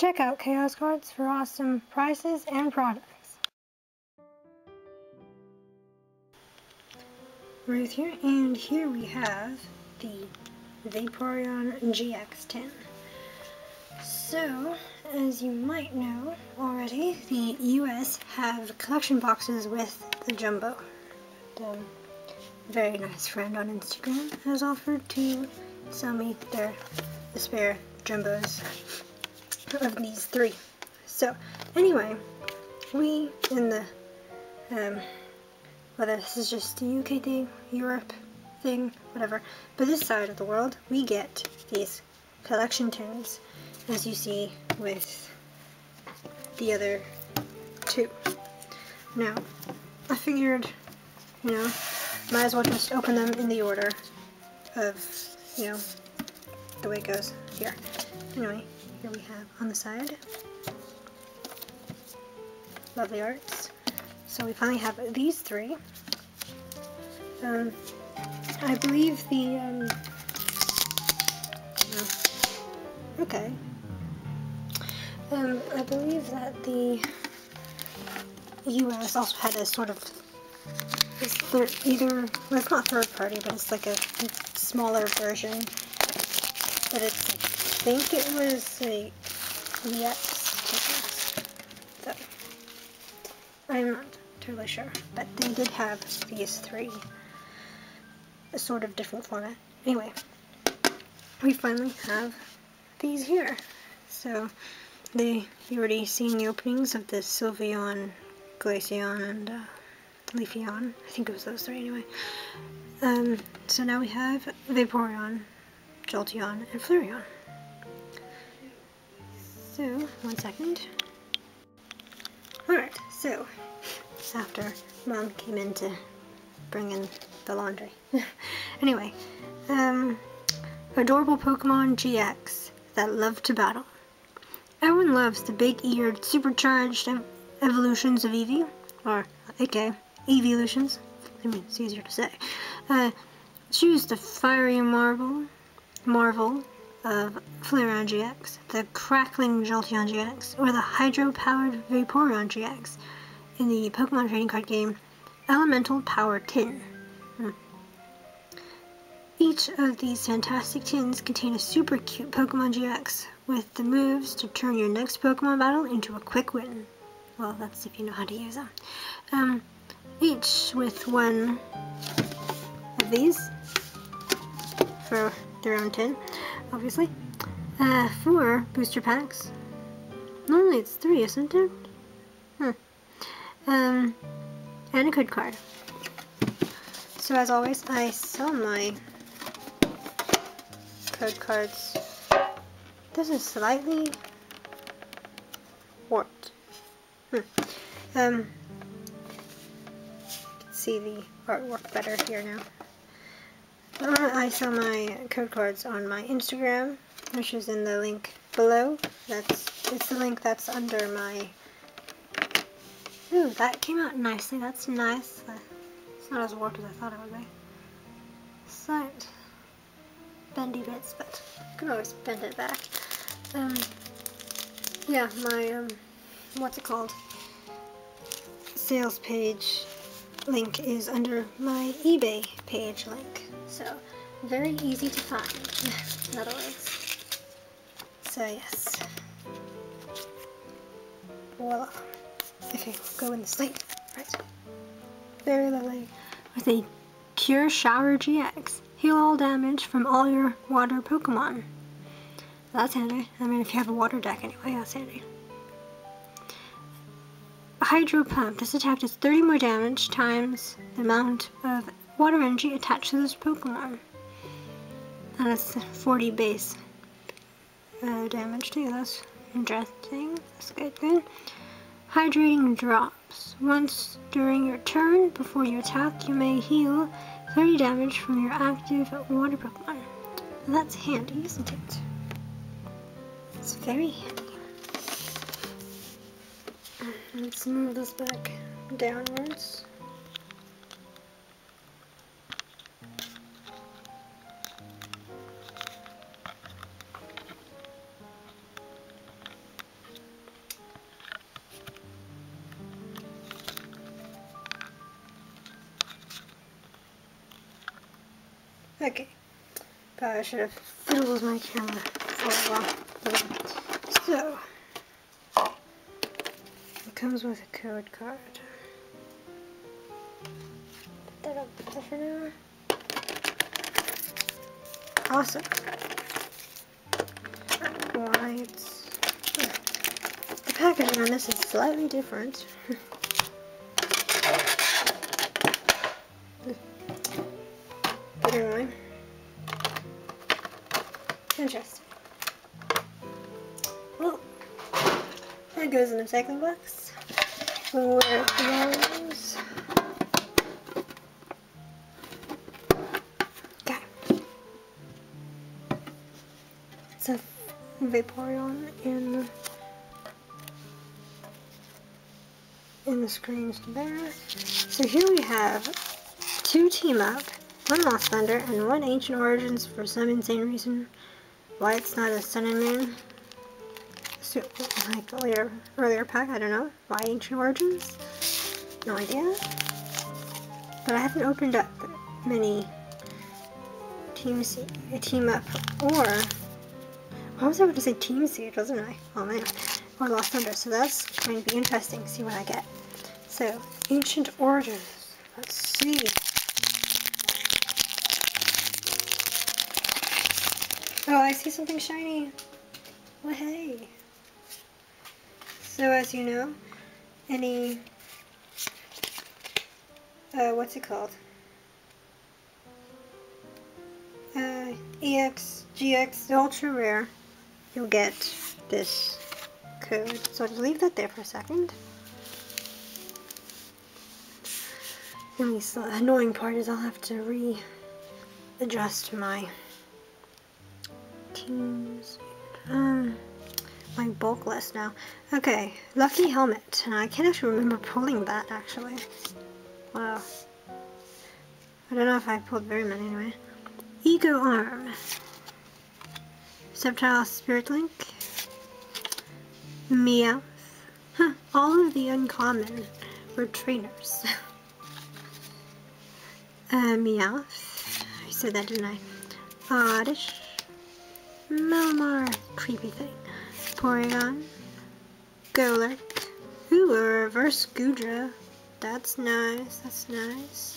Check out Chaos Cards for awesome prices and products. Ruth here, and here we have the Vaporeon GX-10. So, as you might know already, the US have collection boxes with the Jumbo. The very nice friend on Instagram has offered to sell me their spare Jumbos of these three. So, anyway, we in the, whether this is just the UK thing, Europe thing, whatever, but this side of the world, we get these collection tins, as you see with the other two. Now, I figured, you know, might as well just open them in the order of, you know, the way it goes here. Anyway. Here we have on the side, lovely arts. So we finally have these three. I believe the, I believe that the US also had a sort of, it's not third party, but it's like a smaller version, but it's like, I think it was like EX, so I'm not totally sure, but they did have these three, a sort of different format. Anyway, we finally have these here. So they, you already seen the openings of the Sylveon, Glaceon, and Leafeon. I think it was those three anyway. So now we have Vaporeon, Jolteon, and Flareon. So, one second. Alright, so, after Mom came in to bring in the laundry. Anyway, adorable Pokemon GX that love to battle. Everyone loves the big-eared, supercharged evolutions of Eevee, or aka Eeveelutions. I mean, it's easier to say. Choose the fiery marvel of Flareon GX, the crackling Jolteon GX, or the hydro-powered Vaporeon GX in the Pokemon trading card game Elemental Power Tin. Each of these fantastic tins contain a super cute Pokemon GX with the moves to turn your next Pokemon battle into a quick win. Well, that's if you know how to use them. Each with one of these for their own tin, obviously. 4 booster packs. Normally it's 3, isn't it? And a code card. So as always, I sell my code cards. This is slightly warped. You can see the artwork better here now. I sell my code cards on my Instagram, which is in the link below. It's the link that's under my... Ooh, that came out nicely. That's nice. It's not as warped as I thought it would be. Slight bendy bits, but you can always bend it back. Yeah, my, what's it called? Sales page link is under my eBay page link. So, very easy to find, in other words. So, yes. Voila. Okay, go in the sleeve. Right. Very lovely. With a Cure Shower GX. Heal all damage from all your water Pokemon. That's handy. I mean, if you have a water deck anyway, that's handy. Hydro Pump. This attack does 30 more damage times the amount of water energy attached to this Pokemon. And that's 40 base damage to you. That's interesting. That's good. Hydrating Drops. Once during your turn, before you attack, you may heal 30 damage from your active water Pokemon. And that's handy, isn't it? It's very handy. Let's move this back downwards. Okay. Probably should have fiddled with my camera for a while. So, it comes with a code card. Put that up there for now. Awesome. Whites. The packaging on this is slightly different. But anyway. Interesting. Well, that goes in the recycling box. Where it goes. It's a Vaporeon in the screens there. So here we have two Team Up, one Lost Thunder, and one Ancient Origins for some insane reason. Why it's not a Sun and Moon, so, like the earlier pack, I don't know. Why Ancient Origins? No idea. But I haven't opened up many Team Up or... I was able to say Team Siege, wasn't I? Oh man. Or Lost Thunder, so that's going to be interesting to see what I get. So, Ancient Origins. Let's see. Oh, I see something shiny. Well, hey. So, as you know, any... what's it called? EX, GX, ultra rare. You'll get this code, so I'll just leave that there for a second. And the annoying part is I'll have to readjust my teams, my bulk list now. Okay, Lucky Helmet, and I can't actually remember pulling that actually. Wow, I don't know if I pulled very many anyway. Ego Arm, Subtile Spirit Link, Meowth. Huh, all of the uncommon were trainers. Meowth. I said that, didn't I? Oddish. Malamar. Creepy thing. Porygon. Golurk. Ooh, a reverse Goudra. That's nice, that's nice.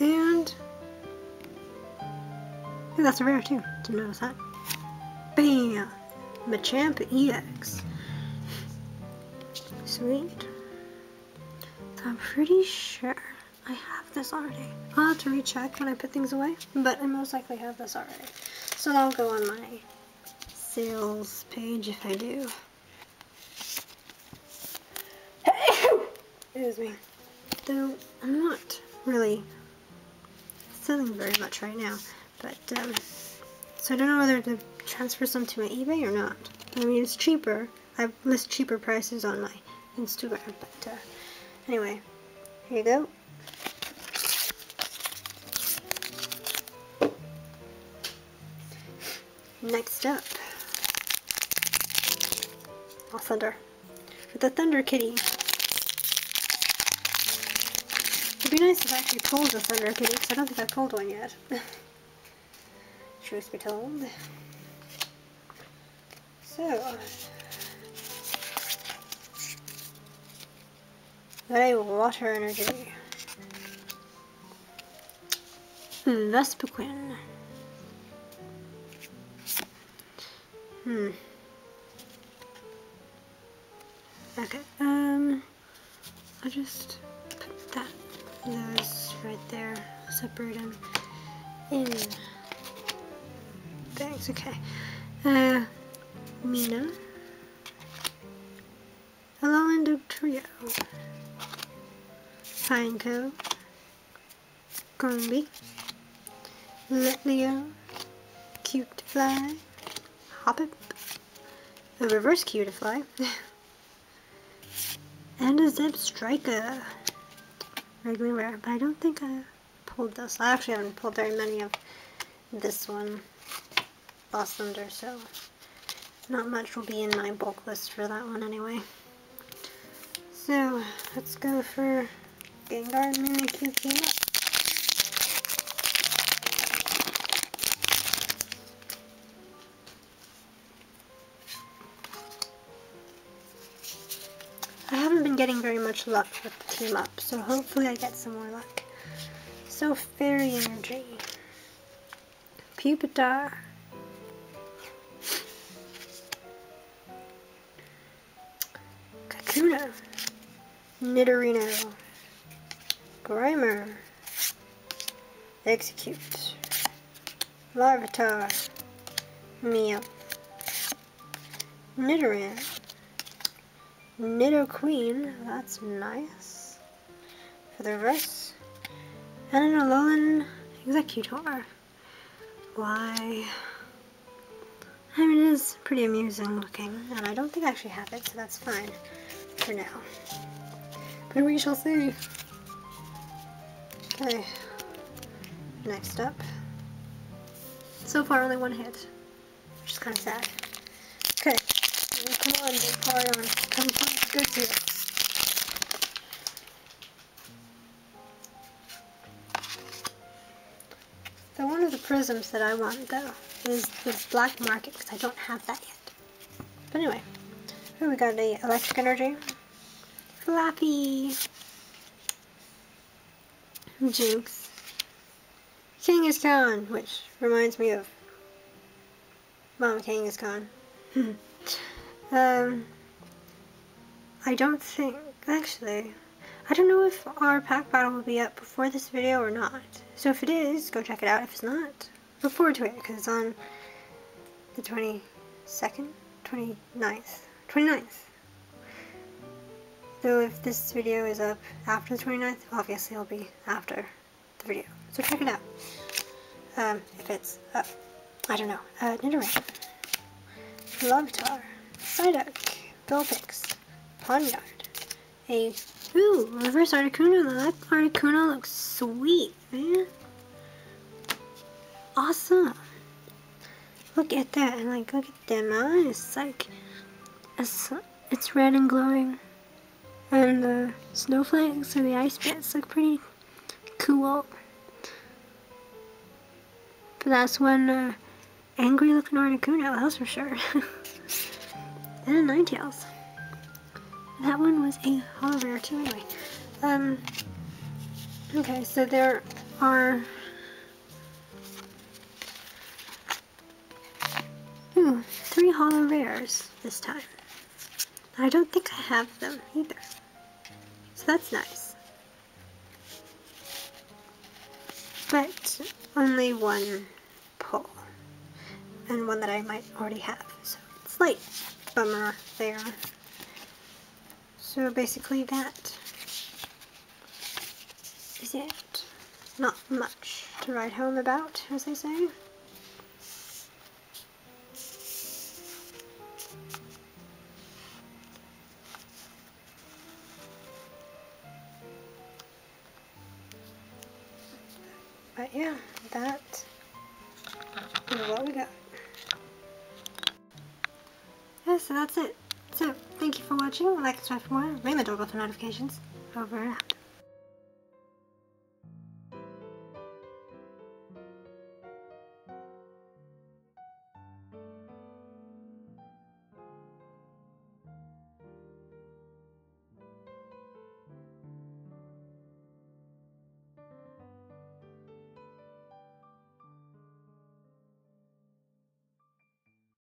And... ooh, that's a rare too. Didn't notice that. Bam! Machamp EX. Sweet. I'm pretty sure I have this already. I'll have to recheck when I put things away, but I most likely have this already. So that'll go on my sales page if I do. Excuse me. Though I'm not really selling very much right now. But, so I don't know whether to transfer some to my eBay or not. I mean, it's cheaper. I list cheaper prices on my Instagram, but, anyway, here you go. Next up, Lost Thunder. With the Thunder Kitty. It'd be nice if I actually pulled the Thunder Kitty, because I don't think I pulled one yet. Truth be told. So, very water energy. Vespiquen. Okay. I just put that those right there. Separate them in. Thanks, okay. Mina. Hello, Trio. Pineco. Combi. Letleo. Cutefly. Hoppip. A reverse Cutefly. And a Zeb Striker. Regular rare, but I don't think I pulled this. I actually haven't pulled very many of this one. Lost Thunder, so not much will be in my bulk list for that one anyway. So let's go for Gengar Mimikyu Team Up. getting very much luck with the Team Up, so hopefully I get some more luck. So, Fairy Energy, Pupitar, Kakuna, Nidorino, Grimer, Execute, Larvitar, Meowth, Nidoran, Nidoqueen, that's nice. For the rest, and an Alolan Executor. Why? I mean, it is pretty amusing looking, and I don't think I actually have it, so that's fine for now. But we shall see. Okay, next up. So far, only one hit, which is kind of sad. Okay. Come on, Vaporeon. Come on, go to it. So one of the prisms that I want, though, is the Black Market, because I don't have that yet. But anyway, here we got the Electric Energy, Flappy, Jinx, King is gone, which reminds me of Mama King is gone. I don't think, actually, I don't know if our pack battle will be up before this video or not. So if it is, go check it out. If it's not, look forward to it, because it's on the 22nd? 29th. 29th. Though if this video is up after the 29th, obviously it'll be after the video. So check it out. If it's up. I don't know. Nidoran, Larvitar, Psyduck, Vulpix, Ponyard, reverse Articuno. That Articuno looks sweet, man. Awesome. Look at that, and like, look at them eyes. It's like, it's red and glowing. And the snowflakes or the ice bits look pretty cool. But that's when, angry looking Articuno, that's for sure. And a Ninetales. That one was a hollow rare too, anyway. Okay, so there are... Ooh, 3 hollow rares this time. I don't think I have them either. So that's nice. But only one pull. And one that I might already have, so slight bummer there. So basically that is it. Not much to write home about, as they say. But yeah, that is what we got. So that's it. So, thank you for watching. Like, subscribe for more. Ring the doorbell for notifications. Over and out.